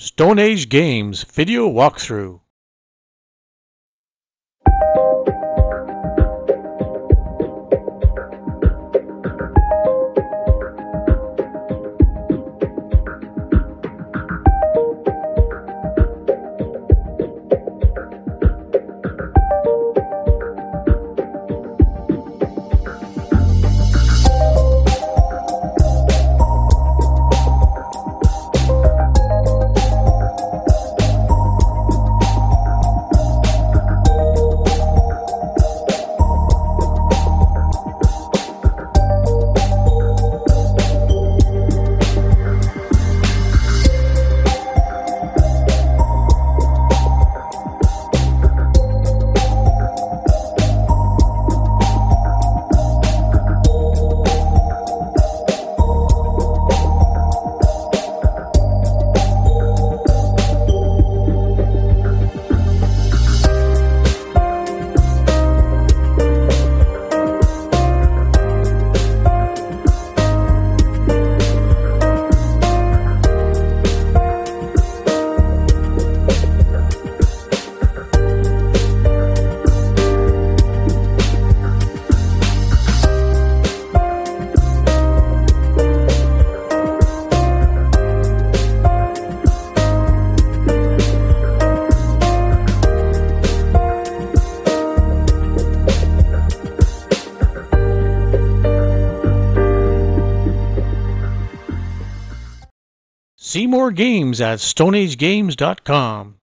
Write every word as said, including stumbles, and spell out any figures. Stone Age Games video walkthrough. See more games at Stone Age Games dot com.